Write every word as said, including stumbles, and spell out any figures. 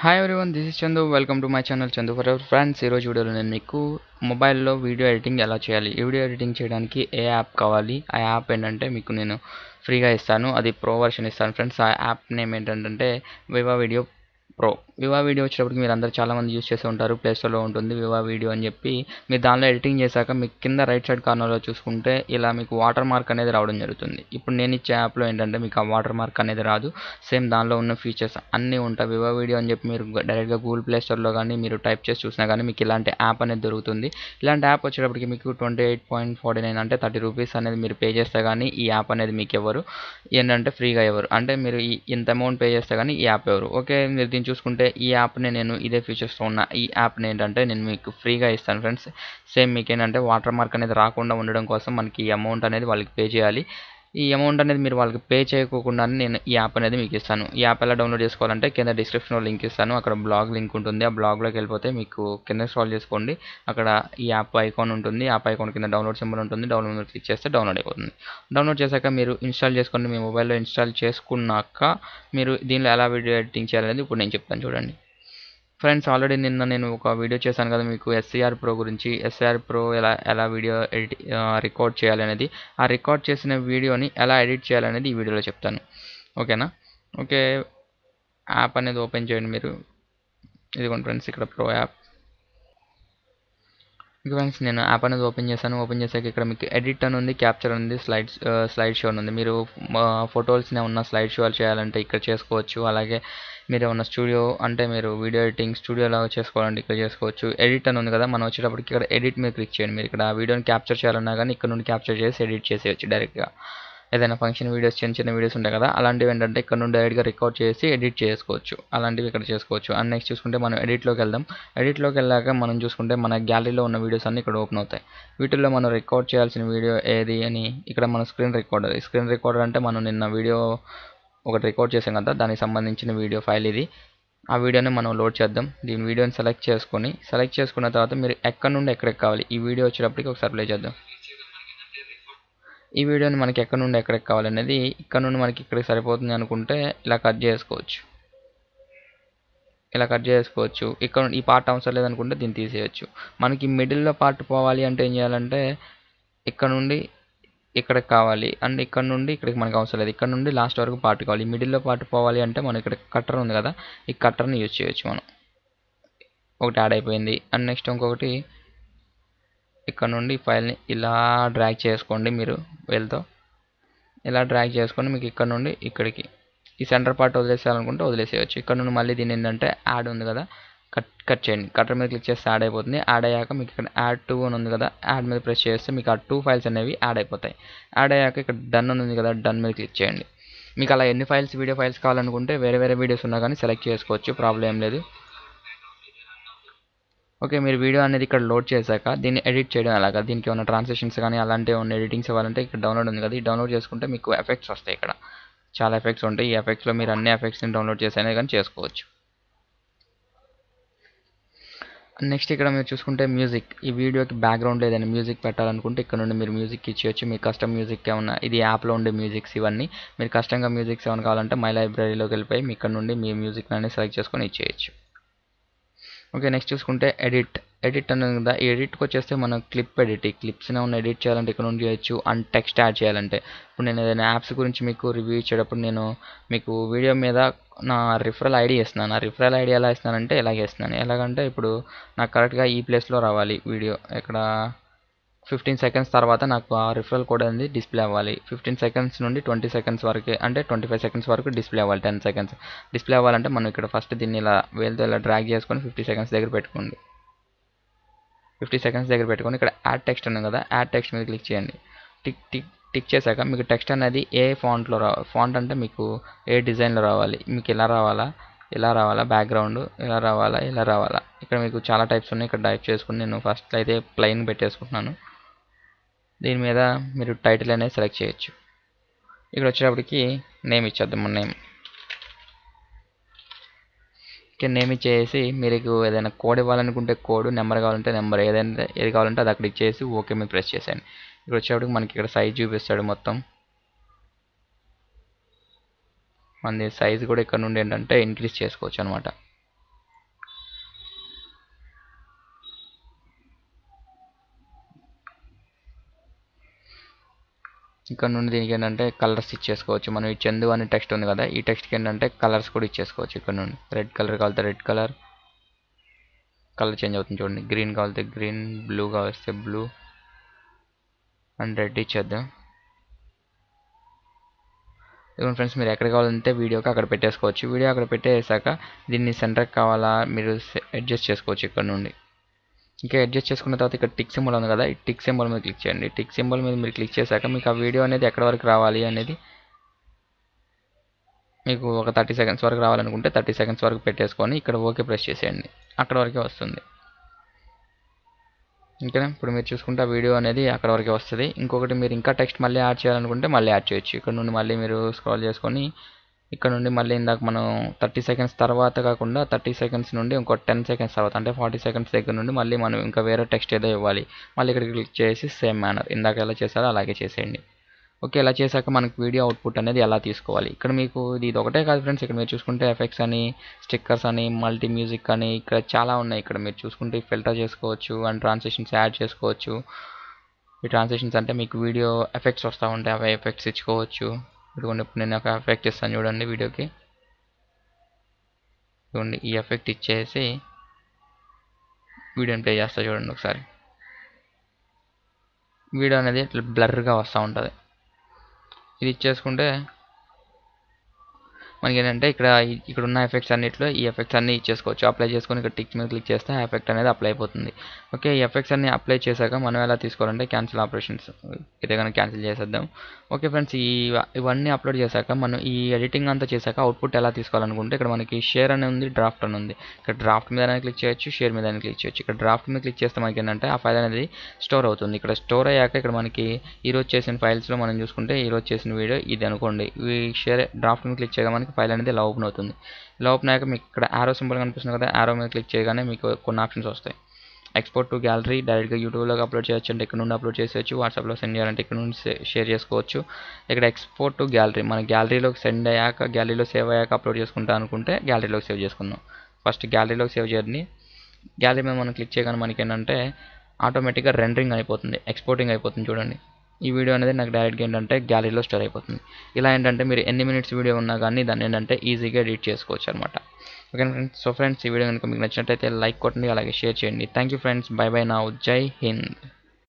Hi everyone, this is Chandu. Welcome to my channel Chandu Forever. Friends, ఈరోజు వీడియోలో నేను మీకు మొబైల్లో వీడియో ఎడిటింగ్ ఎలా చేయాలి, ఈ వీడియో ఎడిటింగ్ చేయడానికి ఏ యాప్ కావాలి, ఆ యాప్ ఏంటంటే మీకు నేను ఫ్రీగా ఇస్తాను, అది ప్రో వర్షన్ ఇస్తాను ఫ్రెండ్స్. ఆ యాప్ నేమ్ ఏంటంటే VivaVideo ప్రో. VivaVideo వచ్చేటప్పటికి మీరు అందరూ చాలామంది యూజ్ చేస్తూ ఉంటారు, ప్లే స్టోర్లో ఉంటుంది VivaVideo అని చెప్పి. మీరు దానిలో ఎడిటింగ్ చేశాక మీకు కింద రైట్ సైడ్ కార్నర్లో చూసుకుంటే ఇలా మీకు వాటర్ మార్క్ అనేది రావడం జరుగుతుంది. ఇప్పుడు నేను ఇచ్చే యాప్లో ఏంటంటే మీకు ఆ వాటర్ మార్క్ అనేది రాదు, సేమ్ దానిలో ఉన్న ఫీచర్స్ అన్నీ ఉంటాయి. VivaVideo అని చెప్పి మీరు డైరెక్ట్గా గూగుల్ ప్లే స్టోర్లో కానీ మీరు టైప్ చేసి చూసినా కానీ మీకు ఇలాంటి యాప్ అనేది దొరుకుతుంది. ఇలాంటి యాప్ వచ్చేటప్పటికి మీకు twenty eight point forty nine అంటే థర్టీ రూపీస్ అనేది మీరు పే చేస్తే కానీ ఈ యాప్ అనేది మీకు ఎవరు ఏంటంటే ఫ్రీగా ఎవరు అంటే మీరు ఇంత అమౌంట్ పే చేస్తే కానీ ఈ యాప్ ఎవరు. ఓకే, మీరు దీన్ని చూసుకుంటే ఈ యాప్ని నేను ఇదే ఫీచర్స్తో ఉన్న ఈ యాప్ని ఏంటంటే నేను మీకు ఫ్రీగా ఇస్తాను ఫ్రెండ్స్. సేమ్ మీకు ఏంటంటే వాటర్ మార్క్ అనేది రాకుండా ఉండడం కోసం మనకి ఈ అమౌంట్ అనేది వాళ్ళకి పే చేయాలి. ఈ అమౌంట్ అనేది మీరు వాళ్ళకి పే చేయకుండానే నేను ఈ యాప్ అనేది మీకు ఇస్తాను. ఈ యాప్ ఎలా డౌన్లోడ్ చేసుకోవాలంటే కింద డిస్క్రిప్షన్లో లింక్ ఇస్తాను, అక్కడ బ్లాగ్ లింక్ ఉంటుంది. ఆ బ్లాగ్లోకి వెళ్ళిపోతే మీకు కింద స్క్రాల్ చేసుకోండి, అక్కడ ఈ యాప్ ఐకాన్ ఉంటుంది. యాప్ ఐకాన్ కింద డౌన్లోడ్ సింబల్ ఉంటుంది, డౌన్లోడ్ మీద క్లిక్ చేస్తే డౌన్లోడ్ అయిపోతుంది. డౌన్లోడ్ చేశాక మీరు ఇన్స్టాల్ చేసుకోండి, మీ మొబైల్లో ఇన్స్టాల్ చేసుకున్నాక మీరు దీనిలో ఎలా వీడియో ఎడిటింగ్ చేయాలనేది ఇప్పుడు నేను చెప్తాను చూడండి ఫ్రెండ్స్. ఆల్రెడీ నిన్న నేను ఒక వీడియో చేశాను కదా మీకు ఎస్సీఆర్ ప్రో గురించి, ఎస్సీఆర్ ప్రో ఎలా ఎలా వీడియో ఎడిట్ రికార్డ్ చేయాలనేది, ఆ రికార్డ్ చేసిన వీడియోని ఎలా ఎడిట్ చేయాలనేది ఈ వీడియోలో చెప్తాను, ఓకేనా. ఓకే, యాప్ అనేది ఓపెన్ చేయండి మీరు, ఇదిగోండి ఫ్రెండ్స్ ఇక్కడ ప్రో యాప్. ఇక ఫ్రెండ్స్ నేను యాప్ అనేది ఓపెన్ చేశాను. ఓపెన్ చేశాక ఇక్కడ మీకు ఎడిట్ అని ఉంది, క్యాప్చర్ ఉంది, స్లైడ్స్ స్లైడ్ షో అని ఉంది. మీరు ఫొటోస్నే ఉన్న స్లైడ్ షోలు చేయాలంటే ఇక్కడ చేసుకోవచ్చు, అలాగే మీరు ఉన్న స్టూడియో అంటే మీరు వీడియో ఎడిటింగ్ స్టూడియోలో చేసుకోవాలంటే ఇక్కడ చేసుకోవచ్చు. ఎడిట్ అని ఉంది కదా, మనం వచ్చేటప్పటికి ఇక్కడ ఎడిట్ మీద క్లిక్ చేయండి. మీరు ఇక్కడ వీడియోని క్యాప్చర్ చేయాలన్నా కానీ ఇక్కడ నుండి క్యాప్చర్ చేసి ఎడిట్ చేసేయచ్చు డైరెక్ట్గా. ఏదైనా ఫంక్షన్ వీడియోస్, చిన్న చిన్న వీడియోస్ ఉంటాయి కదా, అలాంటివి ఏంటంటే ఇక్కడ నుండి డైరెక్ట్గా రికార్డ్ చేసి ఎడిట్ చేసుకోవచ్చు, అలాంటివి ఇక్కడ చేసుకోవచ్చు. అండ్ నెక్స్ట్ చూసుకుంటే మనం ఎడిట్లోకి వెళ్దాం. ఎడిట్లోకి వెళ్ళాక మనం చూసుకుంటే మన గ్యాలరీలో ఉన్న వీడియోస్ అన్నీ ఇక్కడ ఓపెన్ అవుతాయి. వీటిల్లో మనం రికార్డ్ చేయాల్సిన వీడియో ఏది అని ఇక్కడ మన స్క్రీన్ రికార్డర్. స్క్రీన్ రికార్డర్ అంటే మనం నిన్న వీడియో ఒకటి రికార్డ్ చేసాం కదా, దానికి సంబంధించిన వీడియో ఫైల్ ఇది. ఆ వీడియోని మనం లోడ్ చేద్దాం. దీని వీడియోని సెలెక్ట్ చేసుకొని, సెలెక్ట్ చేసుకున్న తర్వాత మీరు ఎక్కడ నుండి ఎక్కడికి కావాలి ఈ వీడియో వచ్చేటప్పటికి ఒకసారి ప్లే చేద్దాం. ఈ వీడియోని మనకి ఎక్కడ నుండి ఎక్కడికి కావాలనేది, ఇక్కడ నుండి మనకి ఇక్కడికి సరిపోతుంది అనుకుంటే ఇలా కట్ చేసుకోవచ్చు, ఇలా కట్ చేసుకోవచ్చు. ఇక్కడ ఈ పార్ట్ అవసరం లేదనుకుంటే దీన్ని తీసేయచ్చు. మనకి మిడిల్లో పార్ట్ పోవాలి అంటే ఏం చేయాలంటే ఇక్కడ నుండి ఇక్కడికి కావాలి, అండ్ ఇక్కడ నుండి ఇక్కడికి మనకు అవసరం లేదు, ఇక్కడ నుండి లాస్ట్ వరకు పార్ట్ కావాలి. ఈ మిడిల్లో పార్ట్ పోవాలి అంటే మనం ఇక్కడ కట్టర్ ఉంది కదా, ఈ కట్టర్ని యూజ్ చేయొచ్చు. మనం ఒకటి యాడ్ అయిపోయింది. అండ్ నెక్స్ట్ ఇంకొకటి ఇక్కడ నుండి ఫైల్ని ఇలా డ్రాగ్ చేసుకోండి, మీరు వెళ్తో ఇలా డ్రాగ్ చేసుకొని మీకు ఇక్కడ నుండి ఇక్కడికి ఈ సెంటర్ పార్ట్ వదిలేసేయాలనుకుంటే వదిలేసేయచ్చు. ఇక్కడ నుండి మళ్ళీ దీని ఏంటంటే యాడ్ ఉంది కదా, కట్ కట్ చేయండి. కట్టర్ మీద క్లిక్ చేస్తే యాడ్ అయిపోతుంది. యాడ్ అయ్యాక మీకు ఇక్కడ యాడ్ టూ అని ఉంది కదా, యాడ్ మీద ప్రెస్ చేస్తే మీకు ఆ టూ ఫైల్స్ అనేవి యాడ్ అయిపోతాయి. యాడ్ అయ్యాక ఇక్కడ డన్ అని ఉంది కదా, డన్ మీద క్లిక్ చేయండి. మీకు అలా ఎన్ని ఫైల్స్ వీడియో ఫైల్స్ కావాలనుకుంటే వేరే వేరే వీడియోస్ ఉన్నా కానీ సెలెక్ట్ చేసుకోవచ్చు, ప్రాబ్లం ఏం లేదు. ఓకే, మీరు వీడియో అనేది ఇక్కడ లోడ్ చేశాక దీన్ని ఎడిట్ చేయడం అలాగా, దీనికి ఉన్న ట్రాన్సాక్షన్స్ కానీ అలాంటి ఉన్న ఎడిటింగ్స్ ఇవ్వాలంటే ఇక్కడ డౌన్లోడ్ ఉంది కదా, ఈ డౌన్లోడ్ చేసుకుంటే మీకు ఎఫెక్ట్స్ వస్తాయి. ఇక్కడ చాలా ఎఫెక్ట్స్ ఉంటాయి, ఈ ఎఫెక్ట్స్లో మీరు అన్ని ఎఫెక్ట్స్ని డౌన్లోడ్ చేసైనా కానీ చేసుకోవచ్చు. నెక్స్ట్ ఇక్కడ మీరు చూసుకుంటే మ్యూజిక్, ఈ వీడియోకి బ్యాక్గ్రౌండ్ ఏదైనా మ్యూజిక్ పెట్టాలనుకుంటే ఇక్కడ నుండి మీరు మ్యూజిక్ ఇచ్చేయచ్చు. మీ కస్టమ్ మ్యూజిక్ ఏమన్నా, ఇది యాప్లో ఉండే మ్యూజిక్స్ ఇవన్నీ. మీరు కష్టంగా మ్యూజిక్స్ ఏమైనా కావాలంటే మై లైబ్రరీలోకి వెళ్ళిపోయి మీ ఇక్కడ నుండి మీ మ్యూజిక్ అనేది సెలెక్ట్ చేసుకొని ఇచ్చేయచ్చు. ఓకే, నెక్స్ట్ చూసుకుంటే ఎడిట్, ఎడిట్ అనేది కదా, ఈ ఎడిట్కి వచ్చేస్తే మనం క్లిప్ ఎడిట్, ఈ క్లిప్స్ని ఉన్న ఎడిట్ చేయాలంటే ఇక్కడ నుండి చేయొచ్చు. అండ్ టెక్స్ట్ యాడ్ చేయాలంటే ఇప్పుడు నేను ఏదైనా యాప్స్ గురించి మీకు రివ్యూ ఇచ్చేటప్పుడు నేను మీకు వీడియో మీద నా రిఫరల్ ఐడి ఇస్తున్నాను. నా రిఫరల్ ఐడి ఎలా ఇస్తున్నానంటే ఇలాగే ఇస్తున్నాను. ఎలాగంటే ఇప్పుడు నాకు కరెక్ట్గా ఈ ప్లేస్లో రావాలి వీడియో, ఇక్కడ ఫిఫ్టీన్ సెకండ్స్ తర్వాత నాకు ఆ రిఫరల్ కోడ్ అనేది డిస్ప్లే అవ్వాలి. ఫిఫ్టీన్ సెకండ్స్ నుండి ట్వంటీ సెకండ్స్ వరకు అంటే ట్వంటీ ఫైవ్ సెకండ్స్ వరకు డిస్ప్లే అవ్వాలి. టెన్ సెకండ్స్ డిస్ప్లే అవ్వాలంటే మనం ఇక్కడ ఫస్ట్ దీన్ని ఇలా వేలతో ఇలా డ్రాగ్ చేసుకొని ఫిఫ్టీ సెకండ్స్ దగ్గర పెట్టుకోండి. ఫిఫ్టీ సెకండ్స్ దగ్గర పెట్టుకొని ఇక్కడ యాడ్ టెక్స్ట్ ఉంది కదా, యాడ్ టెక్స్ట్ మీద క్లిక్ చేయండి. టిక్ టిక్ టిక్ చేశాక మీకు టెక్స్ట్ అనేది ఏ ఫాంట్లో రావాలి, ఫాంట్ అంటే మీకు ఏ డిజైన్లో రావాలి, మీకు ఇలా రావాలా, ఇలా రావాలా, బ్యాక్గ్రౌండ్ ఇలా రావాలా, ఇలా రావాలా. ఇక్కడ మీకు చాలా టైప్స్ ఉన్నాయి, ఇక్కడ టైప్ చేసుకుని నేను ఫస్ట్ అయితే ప్లెయిన్ పెట్టేసుకుంటున్నాను. దీని మీద మీరు టైటిల్ అనేది సెలెక్ట్ చేయొచ్చు. ఇక్కడ వచ్చేటప్పటికి నేమ్ ఇచ్చేద్దాం, మన నేమ్. ఓకే, నేమ్ ఇచ్చేసి మీకు ఏదైనా కోడ్ ఇవ్వాలనుకుంటే కోడ్, నెంబర్ కావాలంటే నెంబర్, ఏదైనా ఏది కావాలంటే అది అక్కడ ఇచ్చేసి ఓకే మీరు ప్రెస్ చేసేయండి. ఇక్కడ వచ్చేటప్పటికి మనకి ఇక్కడ సైజ్ చూపిస్తాడు మొత్తం, మనది సైజ్ కూడా ఇక్కడ నుండి ఏంటంటే ఇంక్రీజ్ చేసుకోవచ్చు అనమాట. ఇక్కడ నుండి దీనికి ఏంటంటే కలర్స్ ఇచ్చేసుకోవచ్చు మనం. ఈ చందు అనే టెక్స్ట్ ఉంది కదా, ఈ టెక్స్ట్కి ఏంటంటే కలర్స్ కూడా ఇచ్చేసుకోవచ్చు. ఇక్కడ నుండి రెడ్ కలర్ కావాలితే రెడ్ కలర్, కలర్ చేంజ్ అవుతుంది చూడండి. గ్రీన్ కావాలితే గ్రీన్, బ్లూ కావలిస్తే బ్లూ, అండ్ రెడ్ ఇచ్చేద్దాం. ఇదిగోండి ఫ్రెండ్స్, మీరు ఎక్కడ కావాలంటే వీడియోకి అక్కడ పెట్టేసుకోవచ్చు. వీడియో అక్కడ పెట్టేసాక దీన్ని సెంటర్కి కావాలా మీరు అడ్జస్ట్ చేసుకోవచ్చు ఇక్కడ నుండి. ఇంకా అడ్జస్ట్ చేసుకున్న తర్వాత ఇక్కడ టిక్ సింబల్ ఉంది కదా, ఈ టిక్ సింబల్ మీద క్లిక్ చేయండి. టిక్ సింబల్ మీద మీరు క్లిక్ చేశాక మీకు ఆ వీడియో అనేది ఎక్కడ వరకు రావాలి అనేది, మీకు ఒక థర్టీ సెకండ్స్ వరకు రావాలనుకుంటే థర్టీ సెకండ్స్ వరకు పెట్టేసుకొని ఇక్కడ ఓకే ప్రెస్ చేసేయండి, అక్కడ వరకే వస్తుంది. ఇంకనే ఇప్పుడు మీరు చూసుకుంటే ఆ వీడియో అనేది అక్కడ వరకే వస్తుంది. ఇంకొకటి మీరు ఇంకా టెక్స్ట్ మళ్ళీ యాడ్ చేయాలనుకుంటే మళ్ళీ యాడ్ చేయొచ్చు. ఇక్కడ నుండి మళ్ళీ మీరు స్క్రాల్ చేసుకొని ఇక్కడ నుండి మళ్ళీ ఇందాక మనం థర్టీ సెకండ్స్ తర్వాత కాకుండా థర్టీ సెకండ్స్ నుండి ఇంకో టెన్ సెకండ్స్ తర్వాత అంటే ఫార్టీ సెకండ్స్ దగ్గర నుండి మళ్ళీ మనం ఇంకా వేరే టెక్స్ట్ ఏదో ఇవ్వాలి. మళ్ళీ ఇక్కడ క్లిక్ చేసి సేమ్ మేనర్ ఇందాక ఎలా చేశారో అలాగే చేసేయండి. ఓకే, ఇలా చేశాక మనకు వీడియో అవుట్పుట్ అనేది ఎలా తీసుకోవాలి. ఇక్కడ మీకు ఇది ఒకటే కాదు ఫ్రెండ్స్, ఇక్కడ మీరు చూసుకుంటే ఎఫెక్ట్స్ అని, స్టిక్కర్స్ అని, మల్టీ మ్యూజిక్ అని ఇక్కడ చాలా ఉన్నాయి. ఇక్కడ మీరు చూసుకుంటే ఫిల్టర్ చేసుకోవచ్చు అండ్ ట్రాన్సాక్షన్స్ యాడ్ చేసుకోవచ్చు. ఈ ట్రాన్సాక్షన్స్ అంటే మీకు వీడియో ఎఫెక్ట్స్ వస్తూ ఉంటాయి, అవి ఎఫెక్ట్స్ ఇచ్చుకోవచ్చు. ఇదిగోండి ఇప్పుడు నేను ఒక ఎఫెక్ట్ ఇస్తాను చూడండి వీడియోకి. ఇదిగోండి ఈ ఎఫెక్ట్ ఇచ్చేసి వీడియోని ప్లే చేస్తా చూడండి ఒకసారి. వీడియో అనేది ఇట్లా బ్లర్గా వస్తూ ఉంటుంది. ఇది ఇచ్చేసుకుంటే మనకి ఏంటంటే ఇక్కడ ఇక్కడ ఉన్న ఎఫెక్ట్స్ అన్నిట్లో ఈ ఎఫెక్ట్స్ అన్నీ ఇచ్చేసుకోవచ్చు. అప్లై చేసుకొని ఇక్కడ టిక్ మీద క్లిక్ చేస్తే ఆ ఎఫెక్ట్ అనేది అప్లై అయిపోతుంది. ఓకే, ఈ ఎఫెక్ట్స్ అన్ని అప్లై చేశాక మనం ఎలా తీసుకోవాలంటే క్యాన్సిల్ ఆపరేషన్స్ ఇదే కనుక క్యాన్సిల్ చేసేద్దాం. ఓకే ఫ్రెండ్స్, ఈ ఇవన్నీ అప్లోడ్ చేశాక మనం ఈ ఎడిటింగ్ అంతా చేశాక అవుట్పుట్ ఎలా తీసుకోవాలనుకుంటే ఇక్కడ మనకి షేర్ అని ఉంది, డ్రాఫ్ట్ అని ఉంది. ఇక్కడ డ్రాఫ్ట్ మీద క్లిక్ చేయొచ్చు, షేర్ మీద క్లిక్ చేయొచ్చు. ఇక్కడ డ్రాఫ్ట్ మీద క్లిక్ చేస్తే మనకి ఏంటంటే ఆ ఫైల్ అనేది స్టోర్ అవుతుంది. ఇక్కడ స్టోర్ అయ్యాక ఇక్కడ మనకి ఈరోజు చేసిన ఫైల్స్లో మనం చూసుకుంటే ఈరోజు చేసిన వీడియో ఇది అనుకోండి. ఈ షేర్ డ్రాఫ్ట్ మీద క్లిక్ చేయగా మనకి ఫైల్ అనేది ఇలా ఓపెన్ అవుతుంది. ఇలా ఓపెన్ అయ్యాక మీకు ఇక్కడ ఆరో సింబల్ కనిపిస్తుంది కదా, ఆరో మీద క్లిక్ చేయగానే మీకు కొన్ని ఆప్షన్స్ వస్తాయి. ఎక్స్పోర్ట్ టు గ్యాలరీ, డైరెక్ట్గా యూట్యూబ్లో అప్లోడ్ చేయొచ్చు అంటే ఇక్కడ నుండి అప్లోడ్ చేసేయచ్చు. వాట్సాప్లో సెండ్ చేయాలంటే ఇక్కడ నుండి షేర్ చేసుకోవచ్చు. ఇక్కడ ఎక్స్పోర్ట్ టు గ్యాలరీ మన గ్యాలరీలోకి సెండ్ అయ్యాక, గ్యాలరీలో సేవ్ అయ్యాక అప్లోడ్ చేసుకుంటా అనుకుంటే గ్యాలరీలోకి సేవ్ చేసుకుందాం. ఫస్ట్ గ్యాలరీలోకి సేవ్ చేయండి. గ్యాలరీ మీద మనం క్లిక్ చేయగానే మనకి ఏంటంటే ఆటోమేటిక్గా రెండరింగ్ అయిపోతుంది, ఎక్స్పోర్టింగ్ అయిపోతుంది చూడండి. ఈ వీడియో అనేది నాకు డైరెక్ట్గా ఏంటంటే గ్యాలరీలో స్టోర్ అయిపోతుంది. ఇలా ఏంటంటే మీరు ఎన్ని మినిట్స్ వీడియో ఉన్నా కానీ దాన్ని ఏంటంటే ఈజీగా ఎడిట్ చేసుకోవచ్చు అనమాట. ఓకే ఫ్రెండ్స్, సో ఫ్రెండ్స్ ఈ వీడియో కనుక మీకు నచ్చినట్లయితే లైక్ కొట్టండి, అలాగే షేర్ చేయండి. Thank you friends, bye bye now, జై హింద్.